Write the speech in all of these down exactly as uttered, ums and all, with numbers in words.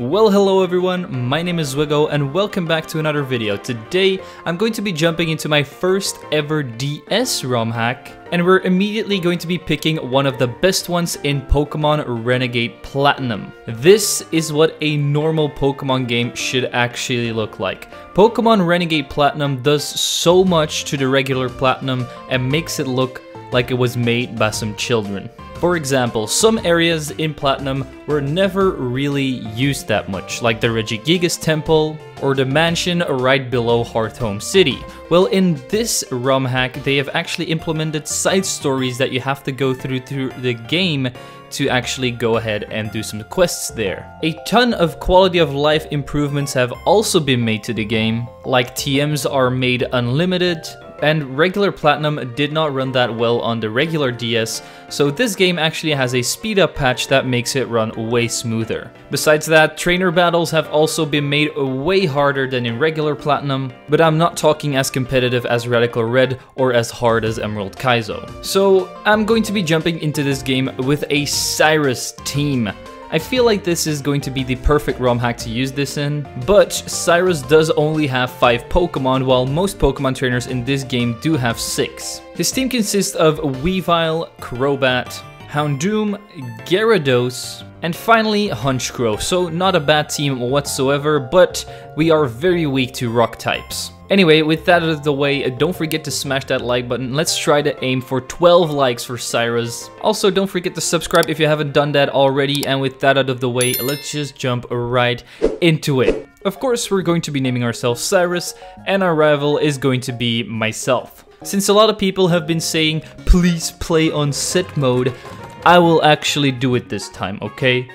Well, hello everyone, my name is Zwiggo and welcome back to another video. Today I'm going to be jumping into my first ever D S ROM hack, and we're immediately going to be picking one of the best ones in Pokemon Renegade Platinum. This is what a normal Pokemon game should actually look like. Pokemon Renegade Platinum does so much to the regular Platinum and makes it look like it was made by some children. For example, some areas in Platinum were never really used that much, like the Regigigas Temple or the mansion right below Hearthome City. Well, in this ROM hack, they have actually implemented side stories that you have to go through through the game to actually go ahead and do some quests there. A ton of quality of life improvements have also been made to the game, like T Ms are made unlimited, and regular Platinum did not run that well on the regular D S, so this game actually has a speed up patch that makes it run way smoother. Besides that, trainer battles have also been made way harder than in regular Platinum, but I'm not talking as competitive as Radical Red or as hard as Emerald Kaizo. So I'm going to be jumping into this game with a Cyrus team. I feel like this is going to be the perfect ROM hack to use this in, but Cyrus does only have five Pokemon, while most Pokemon trainers in this game do have six. His team consists of Weavile, Crobat, Houndoom, Gyarados, and finally Honchkrow, so not a bad team whatsoever, but we are very weak to rock types. Anyway, with that out of the way, don't forget to smash that like button. Let's try to aim for twelve likes for Cyrus. Also, don't forget to subscribe if you haven't done that already. And with that out of the way, let's just jump right into it. Of course, we're going to be naming ourselves Cyrus, and our rival is going to be myself. Since a lot of people have been saying, please play on sit mode, I will actually do it this time, okay?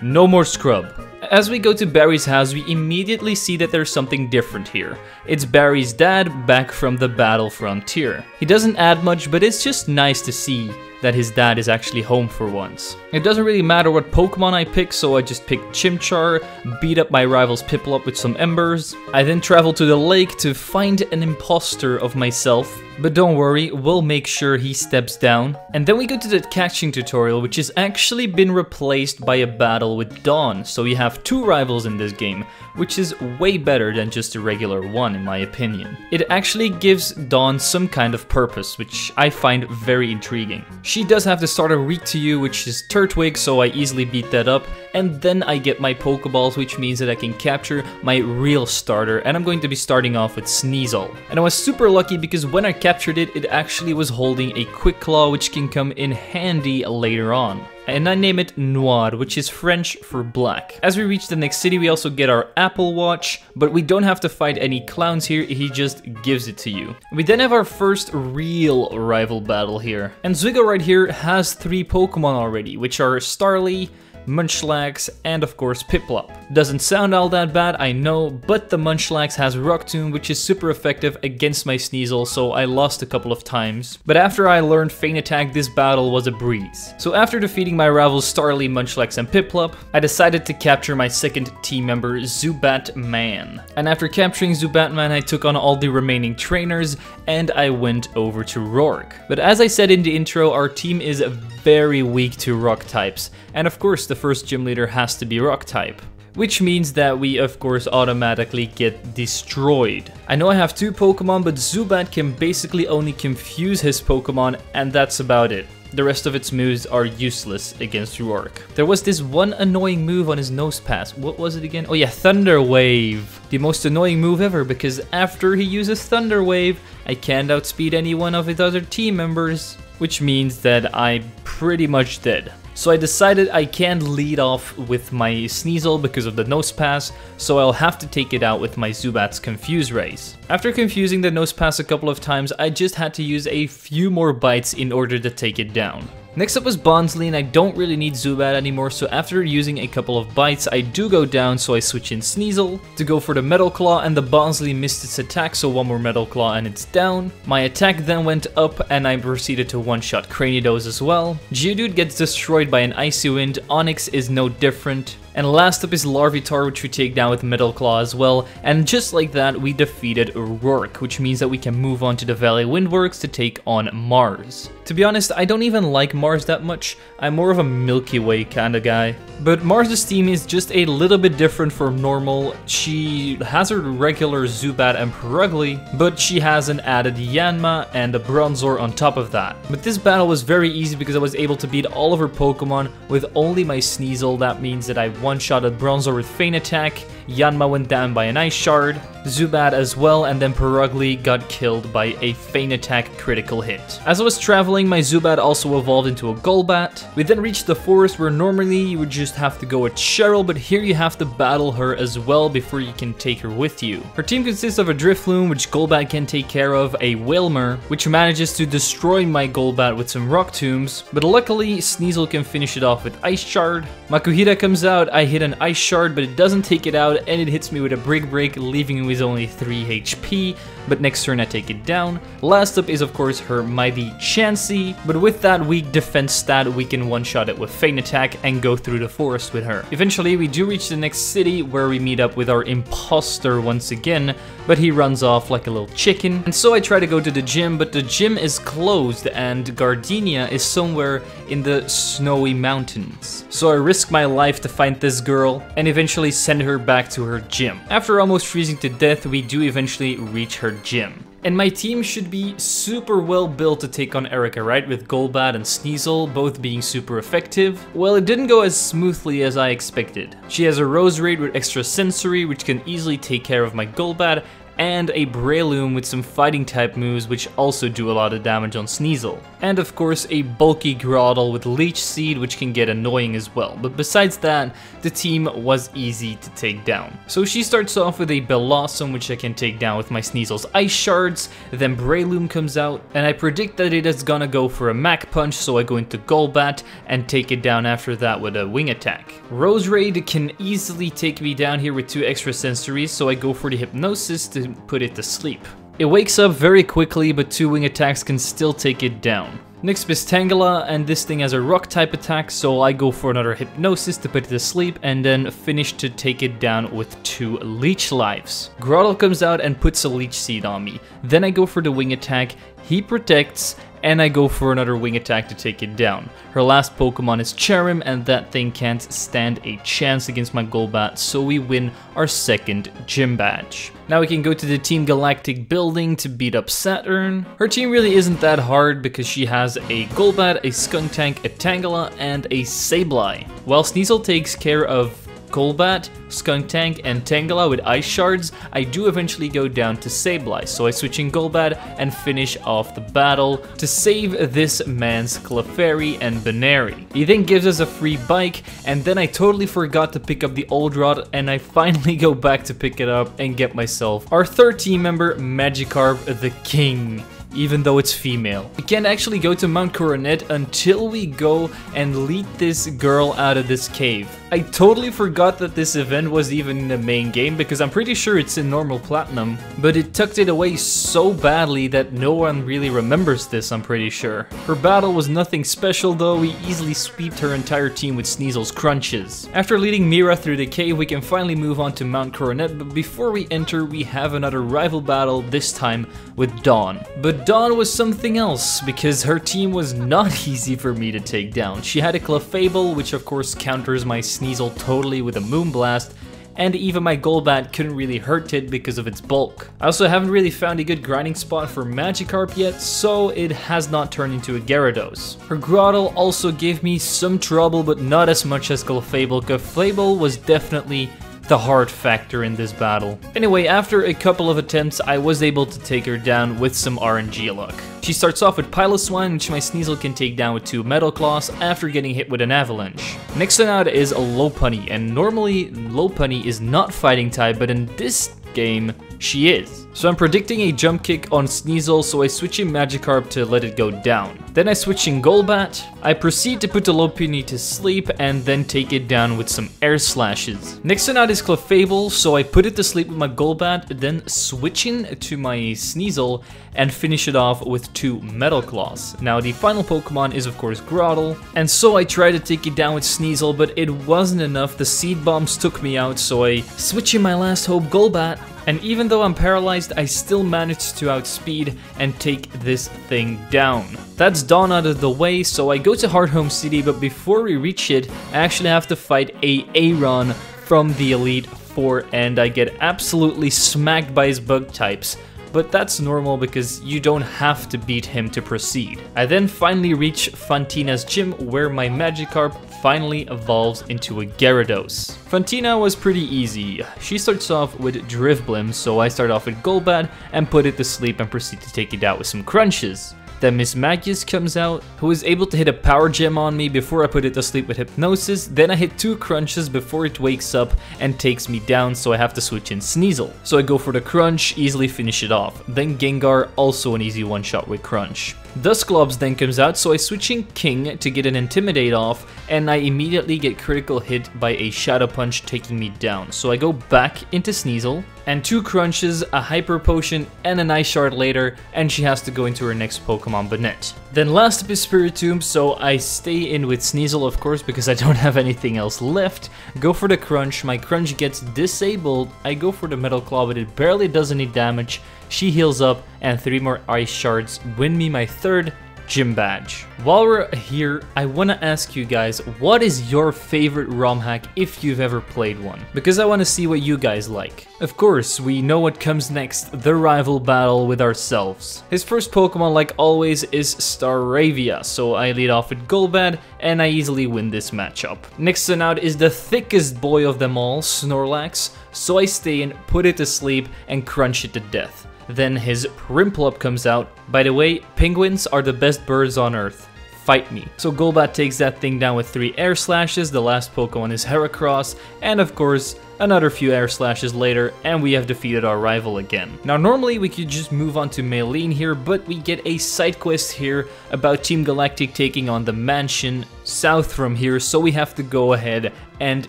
No more scrub. As we go to Barry's house, we immediately see that there's something different here. It's Barry's dad back from the battle frontier. He doesn't add much, but it's just nice to see that his dad is actually home for once. It doesn't really matter what Pokemon I pick, so I just picked Chimchar, beat up my rival's Piplup with some embers. I then travel to the lake to find an imposter of myself, but don't worry, we'll make sure he steps down. And then we go to the catching tutorial, which has actually been replaced by a battle with Dawn, so we have two rivals in this game, which is way better than just a regular one in my opinion. It actually gives Dawn some kind of purpose, which I find very intriguing. She does have the starter weak to you, which is Turtwig, so I easily beat that up, and then I get my Pokeballs, which means that I can capture my real starter, and I'm going to be starting off with Sneasel. And I was super lucky because when I captured it, it actually was holding a Quick Claw, which can come in handy later on. And I name it Noir, which is French for black. As we reach the next city, we also get our Apple Watch, but we don't have to fight any clowns here, he just gives it to you. We then have our first real rival battle here. And Zwiggo right here has three Pokemon already, which are Starly, Munchlax, and of course Piplup. Doesn't sound all that bad, I know, but the Munchlax has Rock Tomb, which is super effective against my Sneasel, so I lost a couple of times. But after I learned Feint Attack, this battle was a breeze. So after defeating my rivals Starly, Munchlax, and Piplup, I decided to capture my second team member, Zubat Man. And after capturing Zubat Man, I took on all the remaining trainers, and I went over to Roark. But as I said in the intro, our team is very weak to rock types, and of course the The first gym leader has to be rock type, which means that we of course automatically get destroyed. I know I have two Pokemon, but Zubat can basically only confuse his Pokemon, and that's about it. The rest of its moves are useless against Roark. There was this one annoying move on his Nosepass. What was it again? Oh yeah, Thunder Wave. The most annoying move ever, because after he uses Thunder Wave, I can't outspeed any one of his other team members, which means that I'm pretty much dead. So I decided I can't lead off with my Sneasel because of the Nosepass, so I'll have to take it out with my Zubat's Confuse Rays. After confusing the Nosepass a couple of times, I just had to use a few more bites in order to take it down. Next up was Bonsly, and I don't really need Zubat anymore, so after using a couple of bites, I do go down, so I switch in Sneasel to go for the Metal Claw, and the Bonsly missed its attack, so one more Metal Claw and it's down. My attack then went up, and I proceeded to one-shot Cranidos as well. Geodude gets destroyed by an Icy Wind, Onix is no different, And last up is Larvitar, which we take down with Metal Claw as well. And just like that, we defeated Roark, which means that we can move on to the Valley Windworks to take on Mars. To be honest, I don't even like Mars that much. I'm more of a Milky Way kind of guy. But Mars's team is just a little bit different from normal. She has her regular Zubat and Perugly, but she has an added Yanma and a Bronzor on top of that. But this battle was very easy because I was able to beat all of her Pokemon with only my Sneasel. That means that I one-shotted Bronzor with Feint Attack, Yanma went down by an Ice Shard, Zubat as well, and then Perugly got killed by a Feint Attack critical hit. As I was traveling, my Zubat also evolved into a Golbat. We then reached the forest where normally you would just have to go with Cheryl, but here you have to battle her as well before you can take her with you. Her team consists of a Drifloon, which Golbat can take care of, a Wailmer, which manages to destroy my Golbat with some Rock Tombs, but luckily Sneasel can finish it off with Ice Shard. Makuhita comes out, I hit an Ice Shard, but it doesn't take it out, and it hits me with a Brick Break, leaving me with only three H P, but next turn I take it down. Last up is of course her mighty Chansey, but with that weak defense stat we can one-shot it with Feint Attack and go through the forest with her. Eventually we do reach the next city where we meet up with our imposter once again, but he runs off like a little chicken. And so I try to go to the gym, but the gym is closed and Gardenia is somewhere in the snowy mountains. So I risk my life to find this girl and eventually send her back to her gym. After almost freezing to death, we do eventually reach her gym. And my team should be super well built to take on Erika, right? With Golbat and Sneasel both being super effective. Well, it didn't go as smoothly as I expected. She has a Roserade with Extra Sensory, which can easily take care of my Golbat, and a Breloom with some fighting type moves which also do a lot of damage on Sneasel. And of course a bulky Grottle with Leech Seed, which can get annoying as well. But besides that, the team was easy to take down. So she starts off with a Bellossom, which I can take down with my Sneasel's Ice Shards. Then Breloom comes out, and I predict that it is gonna go for a Mac Punch, so I go into Golbat and take it down after that with a Wing Attack. Roserade can easily take me down here with two Extra Sensories, so I go for the Hypnosis to put it to sleep. It wakes up very quickly, but two Wing Attacks can still take it down. Next is Tangela, and this thing has a Rock type attack, so I go for another Hypnosis to put it to sleep, and then finish to take it down with two Leech Lives. Grottle comes out and puts a Leech Seed on me. Then I go for the Wing Attack, he protects, and I go for another Wing Attack to take it down. Her last Pokemon is Cherim, and that thing can't stand a chance against my Golbat, so we win our second gym badge. Now we can go to the Team Galactic building to beat up Saturn. Her team really isn't that hard because she has a Golbat, a Skunk Tank, a Tangela, and a Sableye. While Sneasel takes care of Golbat, Skunk Tank, and Tangela with Ice Shards, I do eventually go down to Sableye, so I switch in Golbat and finish off the battle to save this man's Clefairy and Baneri. He then gives us a free bike, and then I totally forgot to pick up the old rod, and I finally go back to pick it up and get myself our third team member, Magikarp the King, even though it's female. We can't actually go to Mount Coronet until we go and lead this girl out of this cave. I totally forgot that this event was even in the main game because I'm pretty sure it's in normal platinum, but it tucked it away so badly that no one really remembers this, I'm pretty sure. Her battle was nothing special though, we easily sweeped her entire team with Sneasel's crunches. After leading Mira through the cave, we can finally move on to Mount Coronet, but before we enter, we have another rival battle, this time with Dawn. But Dawn was something else because her team was not easy for me to take down. She had a Clefable, which of course counters my Sneasel totally with a Moonblast, and even my Golbat couldn't really hurt it because of its bulk. I also haven't really found a good grinding spot for Magikarp yet, so it has not turned into a Gyarados. Her Grottle also gave me some trouble, but not as much as Clefable. Clefable was definitely the hard factor in this battle. Anyway, after a couple of attempts, I was able to take her down with some R N G luck. She starts off with Piloswine, which my Sneasel can take down with two Metal Claws after getting hit with an Avalanche. Next one out is a Lopunny, and normally Lopunny is not fighting type, but in this game, she is. So I'm predicting a Jump Kick on Sneasel, so I switch in Magikarp to let it go down. Then I switch in Golbat. I proceed to put the Lopunny to sleep and then take it down with some air slashes. Next on out is Clefable, so I put it to sleep with my Golbat, then switch in to my Sneasel and finish it off with two Metal Claws. Now the final Pokemon is of course Grottle, and so I tried to take it down with Sneasel, but it wasn't enough. The Seed Bombs took me out, so I switch in my last hope Golbat. And even though I'm paralyzed, I still managed to outspeed and take this thing down. That's Dawn out of the way, so I go to Heart Home City, but before we reach it, I actually have to fight a Aron from the Elite Four, and I get absolutely smacked by his bug types. But that's normal because you don't have to beat him to proceed. I then finally reach Fantina's gym, where my Magikarp finally evolves into a Gyarados. Fantina was pretty easy. She starts off with Drifblim, so I start off with Golbat and put it to sleep and proceed to take it out with some crunches. Then Miss Magius comes out, who is able to hit a power gem on me before I put it to sleep with Hypnosis. Then I hit two crunches before it wakes up and takes me down, so I have to switch in Sneasel. So I go for the crunch, easily finish it off. Then Gengar, also an easy one shot with crunch. Dusclops then comes out, so I switch in King to get an Intimidate off, and I immediately get critical hit by a Shadow Punch, taking me down. So I go back into Sneasel, and two crunches, a Hyper Potion, and an Ice Shard later, and she has to go into her next Pokemon Banette. Then last up is Spiritomb, so I stay in with Sneasel, of course, because I don't have anything else left. Go for the crunch, my crunch gets disabled, I go for the Metal Claw, but it barely does any damage. She heals up, and three more Ice Shards win me my third gym badge. While we're here, I want to ask you guys, what is your favorite ROM hack if you've ever played one? Because I want to see what you guys like. Of course, we know what comes next, the rival battle with ourselves. His first Pokemon, like always, is Staravia, so I lead off with Golbat, and I easily win this matchup. Next on out is the thickest boy of them all, Snorlax, so I stay in, put it to sleep, and crunch it to death. Then his Piplup comes out. By the way, penguins are the best birds on earth. Fight me. So Golbat takes that thing down with three air slashes. The last Pokemon is Heracross, and of course, another few air slashes later, and we have defeated our rival again. Now normally we could just move on to Maylene here, but we get a side quest here about Team Galactic taking on the mansion south from here, so we have to go ahead and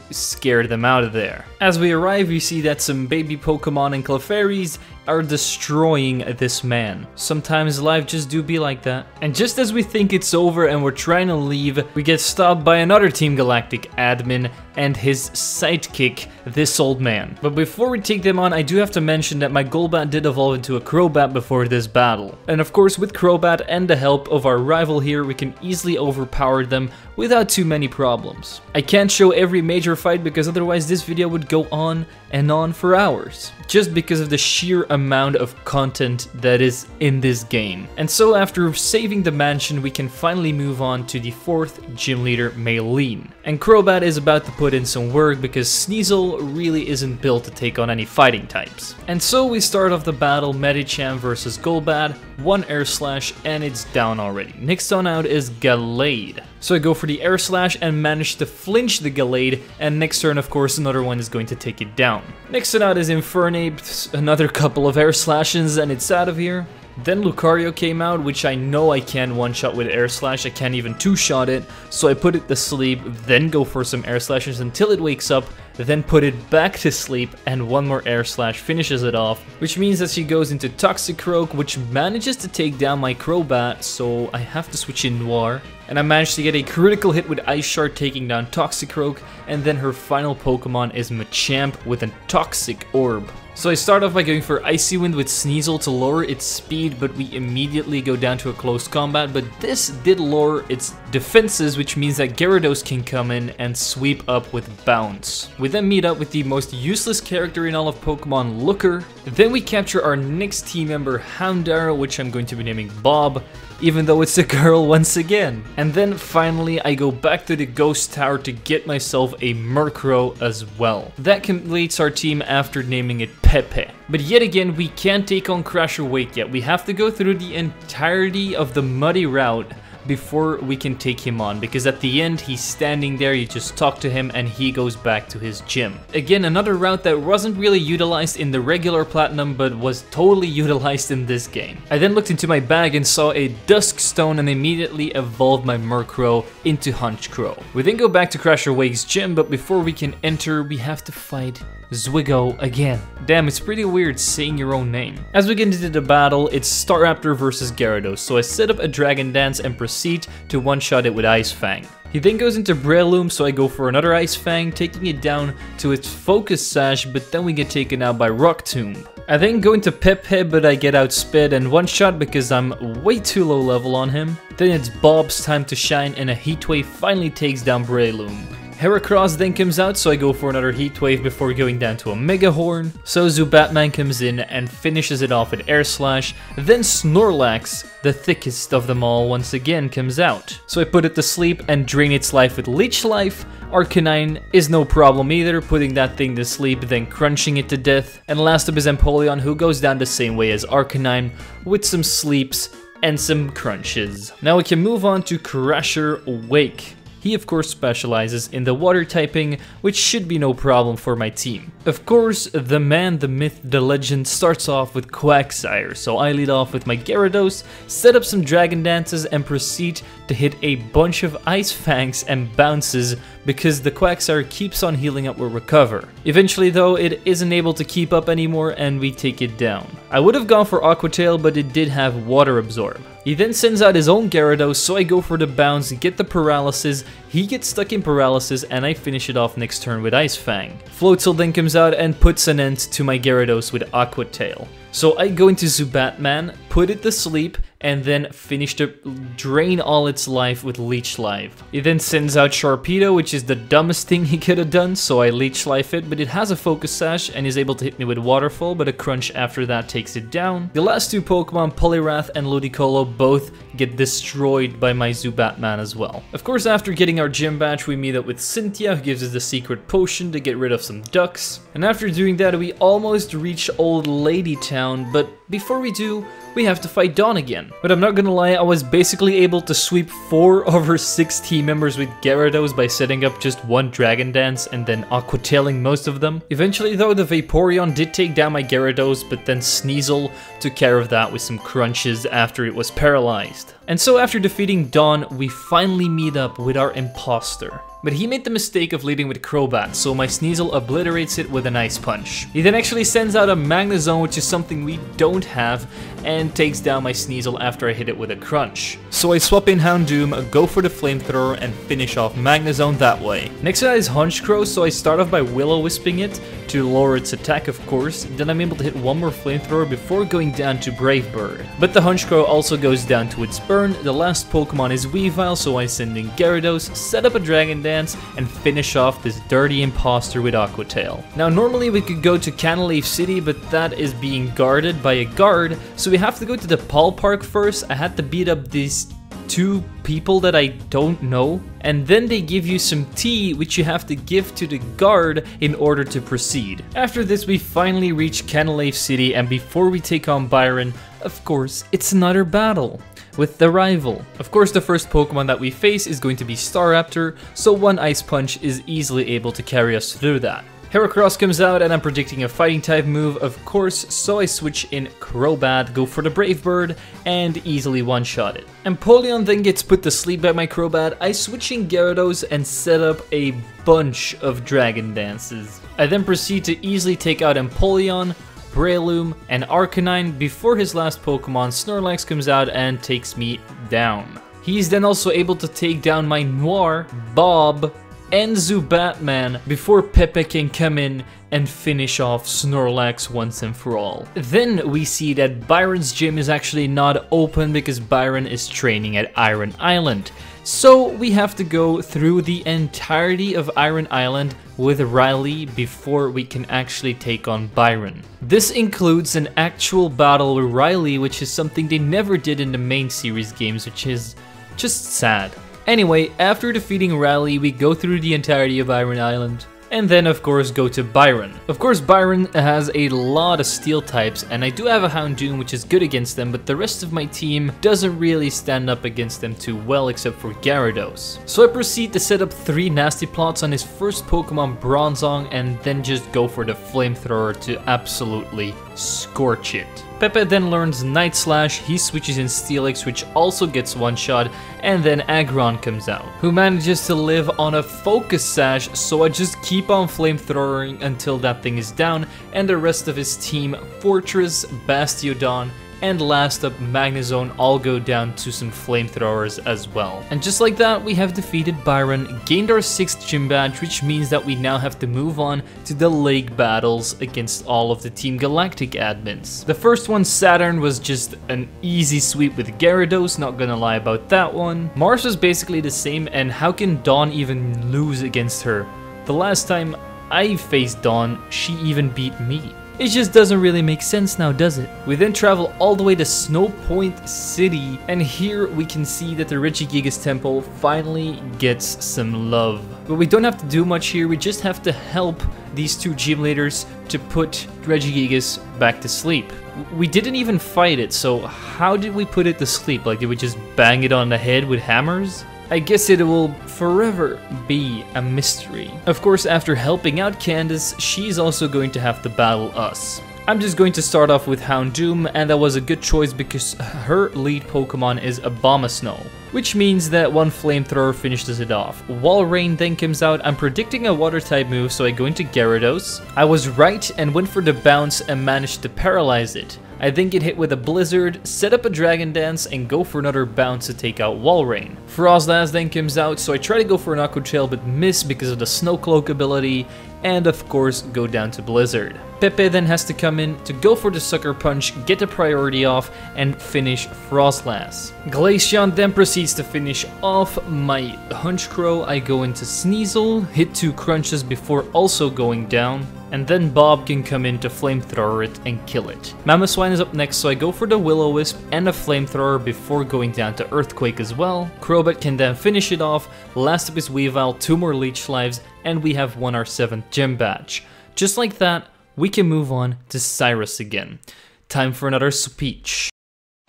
scare them out of there. As we arrive, we see that some baby Pokemon and Clefairies are destroying this man. Sometimes life just do be like that. And just as we think it's over and we're trying to leave, we get stopped by another Team Galactic admin and his sidekick, this old man. But before we take them on, I do have to mention that my Golbat did evolve into a Crobat before this battle. And of course, with Crobat and the help of our rival here, we can easily overpower them without too many problems. I can't show every major fight because otherwise this video would go on and on for hours, just because of the sheer amount of content that is in this game. And so after saving the mansion, we can finally move on to the fourth gym leader, Maylene. And Crobat is about to put in some work because Sneasel really isn't built to take on any fighting types. And so we start off the battle, Medicham versus Golbat, one air slash and it's down already. Next on out is Gallade. So I go for the air slash and manage to flinch the Gallade, and next turn of course another one is going to take it down. Next on out is Infernape, another couple of air slashes and it's out of here. Then Lucario came out, which I know I can one-shot with air slash, I can't even two-shot it, so I put it to sleep, then go for some air slashes until it wakes up, then put it back to sleep, and one more air slash finishes it off, which means that she goes into Toxicroak, which manages to take down my Crobat, so I have to switch in Noir, and I managed to get a critical hit with Ice Shard, taking down Toxicroak, and then her final Pokemon is Machamp with a Toxic Orb. So I start off by going for Icy Wind with Sneasel to lower its speed, but we immediately go down to a close combat, but this did lower its defenses, which means that Gyarados can come in and sweep up with Bounce. We then meet up with the most useless character in all of Pokemon, Looker. Then we capture our next team member, Houndoom, which I'm going to be naming Bob, even though it's a girl once again. And then finally I go back to the Ghost Tower to get myself a Murkrow as well. That completes our team after naming it Pepe. But yet again, we can't take on Crash or Wake yet. We have to go through the entirety of the muddy route before we can take him on, because at the end he's standing there, you just talk to him and he goes back to his gym. Again, another route that wasn't really utilized in the regular Platinum but was totally utilized in this game. I then looked into my bag and saw a Dusk Stone and immediately evolved my Murkrow into Honchkrow. We then go back to Crasher Wake's gym, but before we can enter we have to fight Zwiggo again. Damn, it's pretty weird saying your own name. As we get into the battle, it's Staraptor versus Gyarados, so I set up a Dragon Dance and proceed to one-shot it with Ice Fang. He then goes into Breloom, so I go for another Ice Fang, taking it down to its Focus Sash, but then we get taken out by Rock Tomb. I then go into Pepe, but I get outsped and one-shot because I'm way too low level on him. Then it's Bob's time to shine and a Heat Wave finally takes down Breloom. Heracross then comes out, so I go for another Heat Wave before going down to a Mega Horn. So Zubatman comes in and finishes it off with Air Slash. Then Snorlax, the thickest of them all, once again comes out. So I put it to sleep and drain its life with Leech Life. Arcanine is no problem either, putting that thing to sleep, then crunching it to death. And last up is Empoleon, who goes down the same way as Arcanine, with some sleeps and some crunches. Now we can move on to Crasher Wake. He of course specializes in the water typing, which should be no problem for my team. Of course, the man, the myth, the legend starts off with Quagsire, so I lead off with my Gyarados, set up some Dragon Dances and proceed to hit a bunch of Ice Fangs and bounces because the Quagsire keeps on healing up with Recover. Eventually though, it isn't able to keep up anymore and we take it down. I would have gone for Aqua Tail, but it did have Water Absorb. He then sends out his own Gyarados, so I go for the bounce, get the paralysis, he gets stuck in paralysis, and I finish it off next turn with Ice Fang. Floatzel then comes out and puts an end to my Gyarados with Aqua Tail. So I go into Zubatman, put it to sleep, and then finish to drain all its life with Leech Life. He then sends out Sharpedo, which is the dumbest thing he could have done, so I Leech Life it, but it has a Focus Sash and is able to hit me with Waterfall, but a Crunch after that takes it down. The last two Pokemon, Poliwrath and Ludicolo, both get destroyed by my Zubatman as well. Of course, after getting our gym badge, we meet up with Cynthia, who gives us the secret potion to get rid of some ducks. And after doing that, we almost reach Old Lady Town, but before we do, we have to fight Dawn again. But I'm not gonna lie, I was basically able to sweep four of her six team members with Gyarados by setting up just one Dragon Dance and then Aqua Tailing most of them. Eventually though, the Vaporeon did take down my Gyarados, but then Sneasel took care of that with some crunches after it was paralyzed. And so after defeating Dawn, we finally meet up with our imposter. But he made the mistake of leading with Crobat, so my Sneasel obliterates it with an Ice Punch. He then actually sends out a Magnezone, which is something we don't have, and takes down my Sneasel after I hit it with a Crunch. So I swap in Houndoom, go for the Flamethrower, and finish off Magnezone that way. Next up is Honchkrow, so I start off by Will-O-Wisping it to lower its attack, of course. Then I'm able to hit one more Flamethrower before going down to Brave Bird. But the Honchkrow also goes down to its burn. The last Pokemon is Weavile, so I send in Gyarados, set up a Dragon Dance, and finish off this dirty imposter with Aqua Tail. Now normally we could go to Canaleaf City, but that is being guarded by a guard, so we have to go to the Paul Park first. I had to beat up these two people that I don't know, and then they give you some tea which you have to give to the guard in order to proceed. After this we finally reach Canaleaf City, and before we take on Byron, of course, it's another battle with the rival. Of course, the first Pokemon that we face is going to be Staraptor, so one Ice Punch is easily able to carry us through that. Heracross comes out and I'm predicting a fighting type move, of course, so I switch in Crobat, go for the Brave Bird, and easily one-shot it. Empoleon then gets put to sleep by my Crobat. I switch in Gyarados and set up a bunch of Dragon Dances. I then proceed to easily take out Empoleon, Breloom, and Arcanine before his last Pokemon, Snorlax, comes out and takes me down. He is then also able to take down my Noir, Bob, and Zubatman before Pepe can come in and finish off Snorlax once and for all. Then we see that Byron's gym is actually not open because Byron is training at Iron Island. So we have to go through the entirety of Iron Island with Riley before we can actually take on Byron. This includes an actual battle with Riley, which is something they never did in the main series games, which is just sad. Anyway, after defeating Riley, we go through the entirety of Iron Island, And then of course go to Byron. Of course Byron has a lot of steel types and I do have a Houndoom which is good against them, but the rest of my team doesn't really stand up against them too well except for Gyarados. So I proceed to set up three nasty plots on his first Pokemon Bronzong and then just go for the flamethrower to absolutely scorch it. Pepe then learns Night Slash, he switches in Steelix which also gets one shot, and then Aggron comes out, who manages to live on a Focus Sash, so I just keep on flamethrowering until that thing is down, and the rest of his team, Fortress, Bastiodon, and last up Magnezone, all go down to some flamethrowers as well. And just like that, we have defeated Byron, gained our sixth gym badge, which means that we now have to move on to the lake battles against all of the Team Galactic admins. The first one, Saturn, was just an easy sweep with Gyarados, not gonna lie about that one. Mars was basically the same, and how can Dawn even lose against her? The last time I faced Dawn, she even beat me. It just doesn't really make sense now, does it? We then travel all the way to Snow Point City, and here we can see that the Regigigas Temple finally gets some love. But we don't have to do much here, we just have to help these two gym leaders to put Regigigas back to sleep. We didn't even fight it, so how did we put it to sleep? Like, did we just bang it on the head with hammers? I guess it will forever be a mystery. Of course, after helping out Candace, she's also going to have to battle us. I'm just going to start off with Houndoom, and that was a good choice because her lead Pokemon is Abomasnow, which means that one flamethrower finishes it off. Walrein then comes out. I'm predicting a water type move, so I go into Gyarados. I was right and went for the bounce and managed to paralyze it. I then get hit with a blizzard, set up a dragon dance, and go for another bounce to take out Walrein. Frostlass then comes out, so I try to go for an Aqua Tail but miss because of the Snow Cloak ability, and of course go down to Blizzard. Pepe then has to come in to go for the Sucker Punch, get the priority off, and finish Frostlass. Glaceon then proceeds to finish off my Honchkrow. I go into Sneasel, hit two crunches before also going down, and then Bob can come in to flamethrower it and kill it. Mamoswine is up next, so I go for the Will-O-Wisp and a flamethrower before going down to Earthquake as well. Crobat can then finish it off. Last up is Weavile, two more leech lives, and we have won our seventh gym badge. Just like that, we can move on to Cyrus again. Time for another speech.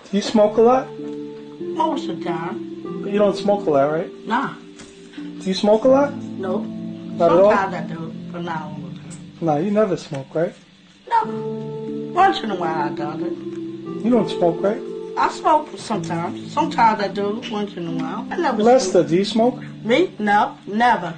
Do you smoke a lot? Oh, it's a time. But you don't smoke a lot, right? Nah. Do you smoke a lot? No. Not at all? Sometimes I do, but now. No, you never smoke, right? No. Once in a while I do it. You don't smoke, right? I smoke sometimes. Sometimes I do, once in a while. I never Lester, smoke. do you smoke? Me? No, never.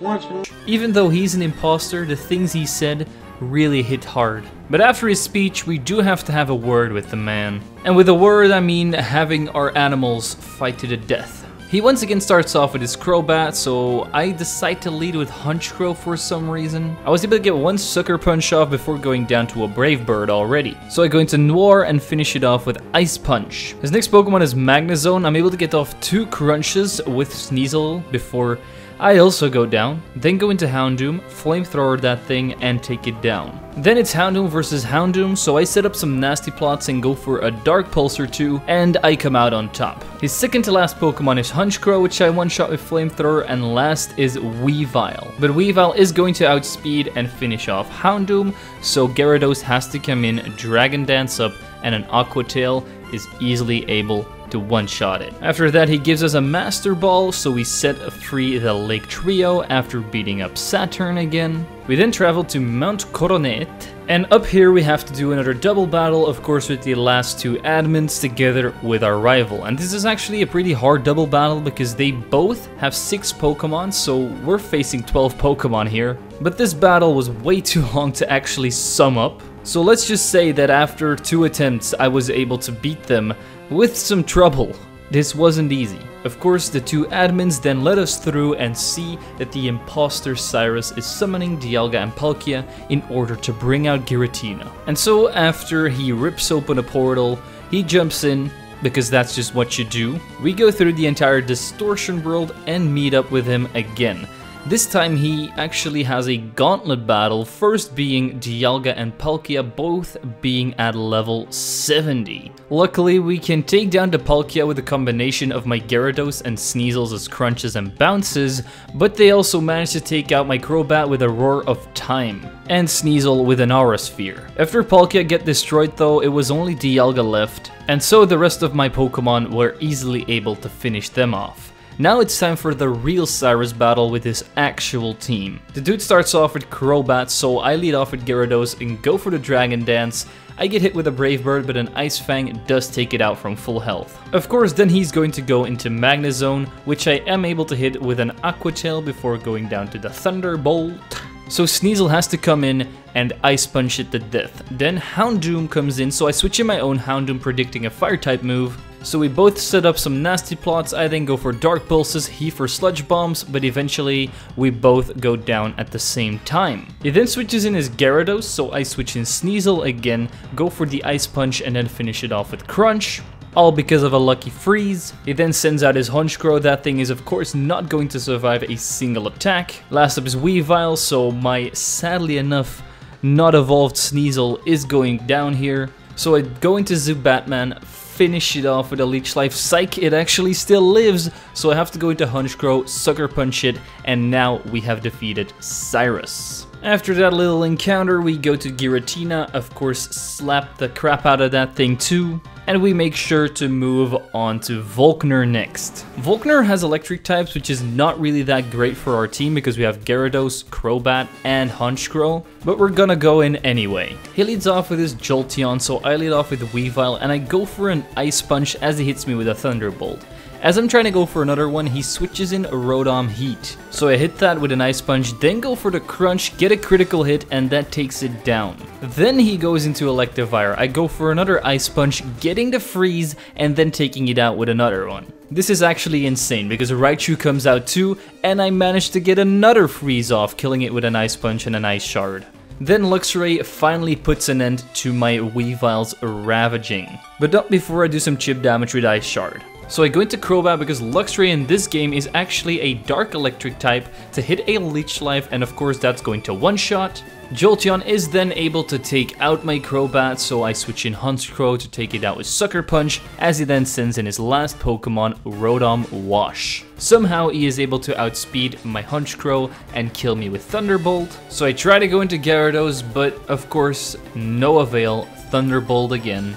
Once in a while. Even though he's an imposter, the things he said really hit hard. But after his speech, we do have to have a word with the man. And with a word, I mean having our animals fight to the death. He once again starts off with his Crobat, so I decide to lead with Honchkrow for some reason. I was able to get one Sucker Punch off before going down to a Brave Bird already. So I go into Noir and finish it off with Ice Punch. His next Pokemon is Magnezone. I'm able to get off two crunches with Sneasel before I also go down. Then go into Houndoom, flamethrower that thing, and take it down. Then it's Houndoom versus Houndoom, so I set up some nasty plots and go for a Dark Pulse or two, and I come out on top. His second to last Pokemon is Honchkrow, which I one-shot with Flamethrower, and last is Weavile. But Weavile is going to outspeed and finish off Houndoom, so Gyarados has to come in, Dragon Dance up, and an Aqua Tail is easily able to one-shot it. After that, he gives us a Master Ball, so we set free the Lake Trio after beating up Saturn again. We then travel to Mount Coronet, and up here we have to do another double battle, of course with the last two admins together with our rival. And this is actually a pretty hard double battle because they both have six Pokemon, so we're facing twelve Pokemon here. But this battle was way too long to actually sum up. So let's just say that after two attempts I was able to beat them with some trouble. This wasn't easy. Of course, the two admins then let us through and see that the imposter Cyrus is summoning Dialga and Palkia in order to bring out Giratina. And so after he rips open a portal, he jumps in, because that's just what you do. We go through the entire distortion world and meet up with him again. This time he actually has a gauntlet battle, first being Dialga and Palkia, both being at level seventy. Luckily, we can take down the Palkia with a combination of my Gyarados and Sneasels as crunches and bounces, but they also managed to take out my Crobat with a Roar of Time, and Sneasel with an Aura Sphere. After Palkia get destroyed though, it was only Dialga left, and so the rest of my Pokemon were easily able to finish them off. Now it's time for the real Cyrus battle with his actual team. The dude starts off with Crobat, so I lead off with Gyarados and go for the Dragon Dance. I get hit with a Brave Bird, but an Ice Fang does take it out from full health. Of course, then he's going to go into Magnezone, which I am able to hit with an Aqua Tail before going down to the Thunderbolt. So Sneasel has to come in and Ice Punch it to death. Then Houndoom comes in, so I switch in my own Houndoom predicting a Fire-type move. So we both set up some nasty plots. I then go for Dark Pulses, he for Sludge Bombs, but eventually we both go down at the same time. He then switches in his Gyarados, so I switch in Sneasel again, go for the Ice Punch and then finish it off with Crunch. All because of a lucky freeze. He then sends out his Honchkrow. That thing is of course not going to survive a single attack. Last up is Weavile, so my sadly enough not evolved Sneasel is going down here. So I go into Zubatman, finish it off with a Leech Life. Psych, it actually still lives, so I have to go into Honchkrow, Sucker Punch it, and now we have defeated Cyrus. After that little encounter, we go to Giratina, of course slap the crap out of that thing too. And we make sure to move on to Volkner next. Volkner has electric types, which is not really that great for our team because we have Gyarados, Crobat, and Honchkrow, but we're gonna go in anyway. He leads off with his Jolteon, so I lead off with Weavile, and I go for an Ice Punch as he hits me with a Thunderbolt. As I'm trying to go for another one, he switches in Rotom Heat. So I hit that with an Ice Punch, then go for the Crunch, get a critical hit, and that takes it down. Then he goes into Electivire. I go for another Ice Punch, getting the freeze, and then taking it out with another one. This is actually insane, because Raichu comes out too, and I managed to get another freeze off, killing it with an Ice Punch and an Ice Shard. Then Luxray finally puts an end to my Weavile's ravaging. But not before I do some chip damage with Ice Shard. So I go into Crobat because Luxray in this game is actually a Dark Electric type to hit a Leech Life, and of course that's going to one-shot. Jolteon is then able to take out my Crobat, so I switch in Honchkrow to take it out with Sucker Punch, as he then sends in his last Pokemon, Rotom Wash. Somehow he is able to outspeed my Honchkrow and kill me with Thunderbolt. So I try to go into Gyarados, but of course no avail, Thunderbolt again.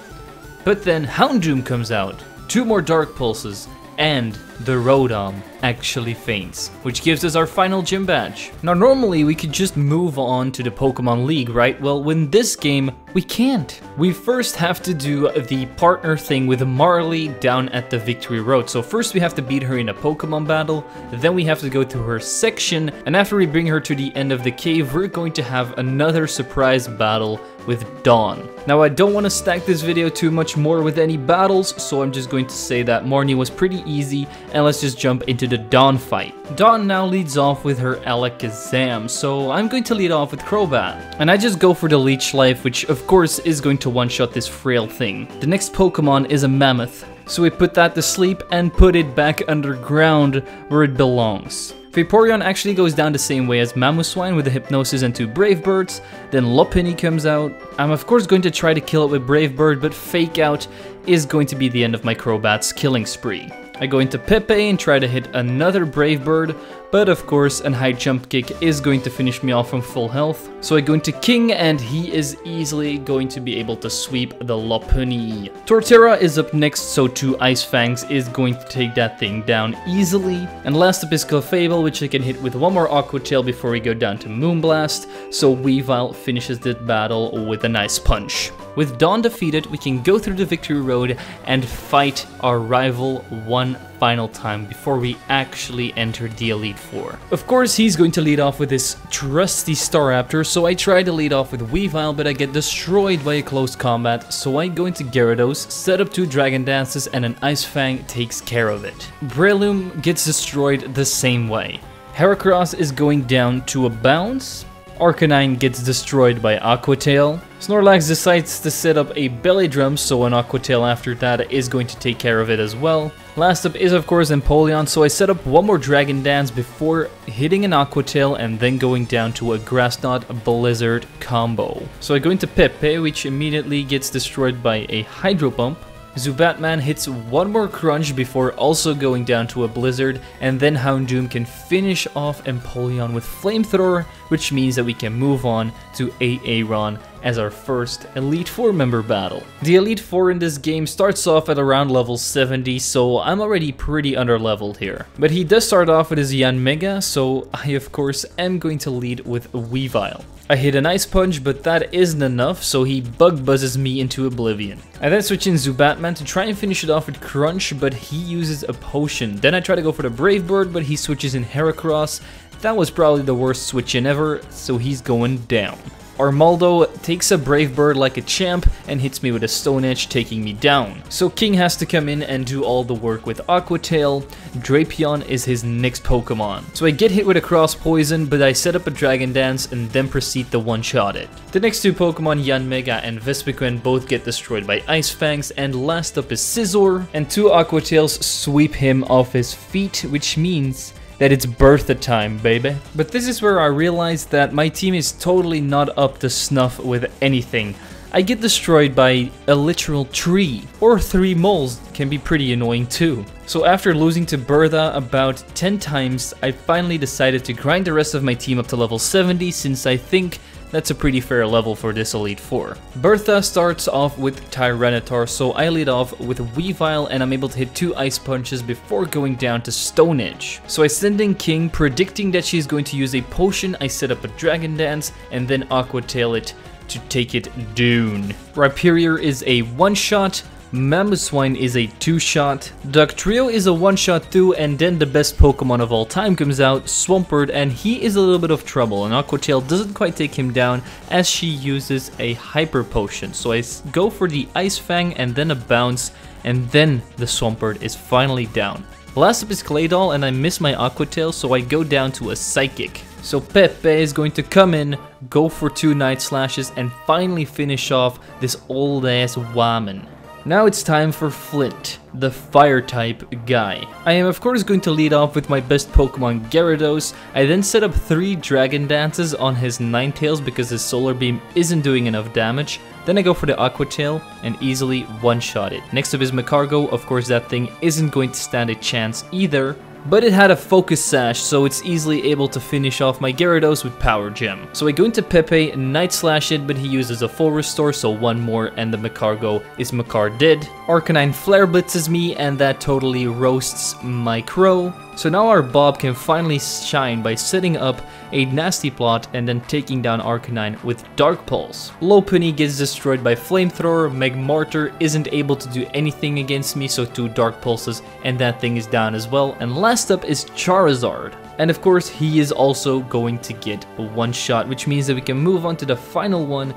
But then Houndoom comes out. Two more Dark Pulses, and the Rotom actually faints, which gives us our final gym badge. Now normally we could just move on to the Pokemon League, right? Well, in this game, we can't. We first have to do the partner thing with Marley down at the Victory Road. So first we have to beat her in a Pokemon battle, then we have to go to her section, and after we bring her to the end of the cave, we're going to have another surprise battle with Dawn. Now I don't want to stack this video too much more with any battles, so I'm just going to say that Marnie was pretty easy, and let's just jump into the Dawn fight. Dawn now leads off with her Alakazam, so I'm going to lead off with Crobat. And I just go for the Leech Life, which of course is going to one-shot this frail thing. The next Pokemon is a Mammoth, so we put that to sleep and put it back underground where it belongs. Vaporeon actually goes down the same way as Mamoswine with a Hypnosis and two Brave Birds, then Lopunny comes out. I'm of course going to try to kill it with Brave Bird, but Fake Out is going to be the end of my Crobat's killing spree. I go into Pepe and try to hit another Brave Bird, but of course a high jump kick is going to finish me off from full health. So I go into King and he is easily going to be able to sweep the Lopunny. Torterra is up next, so two Ice Fangs is going to take that thing down easily. And last up is Clefable, which I can hit with one more Aqua Tail before we go down to Moonblast, so Weavile finishes this battle with a nice punch. With Dawn defeated, we can go through the Victory Road and fight our rival one final time before we actually enter the Elite Four. Of course, he's going to lead off with his trusty Staraptor, so I try to lead off with Weavile, but I get destroyed by a close combat, so I go into Gyarados, set up two Dragon Dances, and an Ice Fang takes care of it. Breloom gets destroyed the same way. Heracross is going down to a bounce. Arcanine gets destroyed by Aqua Tail. Snorlax decides to set up a Belly Drum, so an Aqua Tail after that is going to take care of it as well. Last up is of course Empoleon, so I set up one more Dragon Dance before hitting an Aqua Tail and then going down to a Grass Knot Blizzard combo. So I go into Pepe, which immediately gets destroyed by a Hydro Pump. Zubatman hits one more crunch before also going down to a Blizzard, and then Houndoom can finish off Empoleon with Flamethrower, which means that we can move on to Aeron as our first Elite Four member battle. The Elite Four in this game starts off at around level seventy, so I'm already pretty under leveled here. But he does start off with his Yanmega, so I of course am going to lead with Weavile. I hit an Ice Punch, but that isn't enough, so he bug buzzes me into oblivion. I then switch in Zubatman to try and finish it off with Crunch, but he uses a Potion. Then I try to go for the Brave Bird, but he switches in Heracross. That was probably the worst switch in ever, so he's going down. Armaldo takes a Brave Bird like a champ and hits me with a Stone Edge, taking me down. So King has to come in and do all the work with Aqua Tail. Drapion is his next Pokemon. So I get hit with a Cross Poison, but I set up a Dragon Dance and then proceed to one-shot it. The next two Pokemon, Yanmega and Vespiquen, both get destroyed by Ice Fangs, and last up is Scizor, and two Aqua Tails sweep him off his feet, which means that it's Bertha time, baby. But this is where I realized that my team is totally not up to snuff with anything. I get destroyed by a literal tree, or three moles can be pretty annoying too. So after losing to Bertha about ten times, I finally decided to grind the rest of my team up to level seventy, since I think that's a pretty fair level for this Elite Four. Bertha starts off with Tyranitar, so I lead off with Weavile, and I'm able to hit two Ice Punches before going down to Stone Edge. So I send in King, predicting that she's going to use a Potion. I set up a Dragon Dance and then Aqua Tail it to take it down. Rhyperior is a one-shot, Mamoswine is a two-shot, Dugtrio is a one-shot too, and then the best Pokemon of all time comes out, Swampert, and he is a little bit of trouble, and Aqua Tail doesn't quite take him down as she uses a Hyper Potion. So I go for the Ice Fang and then a Bounce, and then the Swampert is finally down. Last up is Claydol, and I miss my Aqua Tail, so I go down to a Psychic. So Pepe is going to come in, go for two Night Slashes, and finally finish off this old-ass Waman. Now it's time for Flint, the Fire-type guy. I am of course going to lead off with my best Pokemon, Gyarados. I then set up three Dragon Dances on his Ninetales because his Solar Beam isn't doing enough damage. Then I go for the Aqua Tail and easily one-shot it. Next up is Magcargo. Of course that thing isn't going to stand a chance either, but it had a Focus Sash, so it's easily able to finish off my Gyarados with Power Gem. So I go into Pepe, Night Slash it, but he uses a Full Restore, so one more and the Magcargo is Magcargo. Arcanine Flare Blitzes me, and that totally roasts my Crow. So now our Bob can finally shine by setting up a Nasty Plot and then taking down Arcanine with Dark Pulse. Lopunny gets destroyed by Flamethrower. Magmarter isn't able to do anything against me, so two Dark Pulses and that thing is down as well. And last up is Charizard. And of course he is also going to get one shot, which means that we can move on to the final one,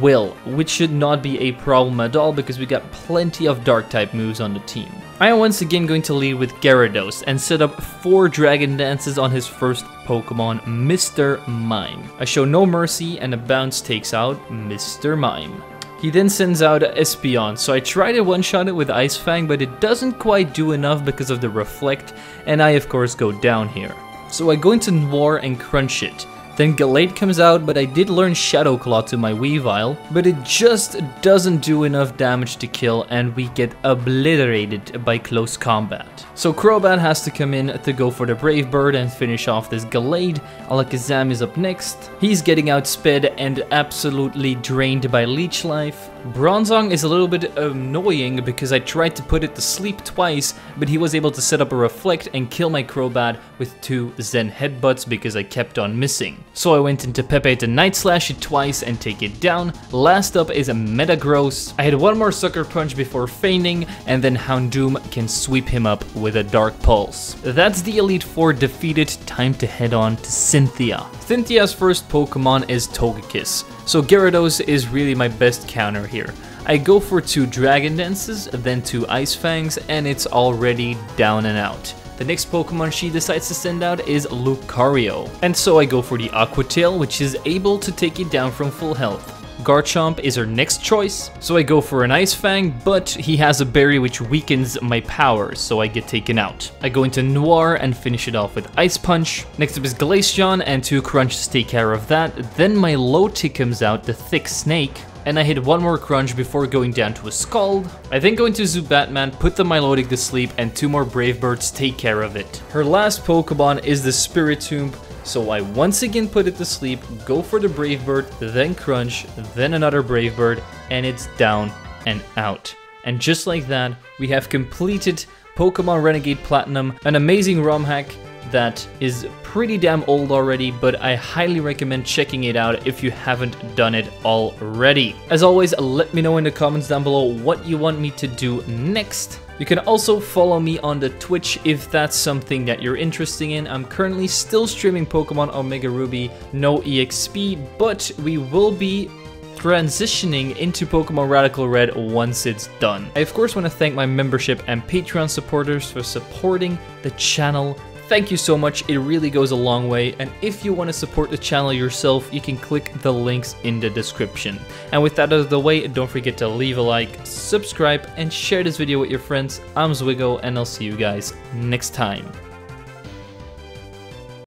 Will, which should not be a problem at all because we got plenty of dark type moves on the team. I am once again going to lead with Gyarados and set up four Dragon Dances on his first Pokemon, Mister Mime. I show no mercy and a Bounce takes out Mister Mime. He then sends out Espeon, so I try to one-shot it with Ice Fang, but it doesn't quite do enough because of the Reflect, and I of course go down here. So I go into Noir and crunch it. Then Gallade comes out, but I did learn Shadow Claw to my Weavile, but it just doesn't do enough damage to kill, and we get obliterated by close combat. So Crobat has to come in to go for the Brave Bird and finish off this Gallade. Alakazam is up next. He's getting outsped and absolutely drained by Leech Life. Bronzong is a little bit annoying because I tried to put it to sleep twice, but he was able to set up a Reflect and kill my Crobat with two Zen Headbutts because I kept on missing. So I went into Pepe to Night Slash it twice and take it down. Last up is a Metagross. I had one more Sucker Punch before feigning, and then Houndoom can sweep him up with a Dark Pulse. That's the Elite Four defeated. Time to head on to Cynthia. Cynthia's first Pokemon is Togekiss. So Gyarados is really my best counter here. I go for two Dragon Dances, then two Ice Fangs, and it's already down and out. The next Pokemon she decides to send out is Lucario. And so I go for the Aqua Tail, which is able to take it down from full health. Garchomp is her next choice, so I go for an Ice Fang, but he has a berry which weakens my power, so I get taken out. I go into Noir and finish it off with Ice Punch. Next up is Glaceon, and two crunches take care of that. Then my Loti comes out, the Thick Snake, and I hit one more crunch before going down to a Scald. I then go into Zubatman, put the Milotic to sleep, and two more Brave Birds take care of it. Her last Pokemon is the Spiritomb, so I once again put it to sleep, go for the Brave Bird, then crunch, then another Brave Bird, and it's down and out. And just like that, we have completed Pokemon Renegade Platinum, an amazing ROM hack that is pretty damn old already, but I highly recommend checking it out if you haven't done it already. As always, let me know in the comments down below what you want me to do next. You can also follow me on the Twitch if that's something that you're interested in. I'm currently still streaming Pokemon Omega Ruby, no E X P, but we will be transitioning into Pokemon Radical Red once it's done. I of course want to thank my membership and Patreon supporters for supporting the channel. Thank you so much, it really goes a long way, and if you want to support the channel yourself, you can click the links in the description. And with that out of the way, don't forget to leave a like, subscribe, and share this video with your friends. I'm Zwiggo, and I'll see you guys next time.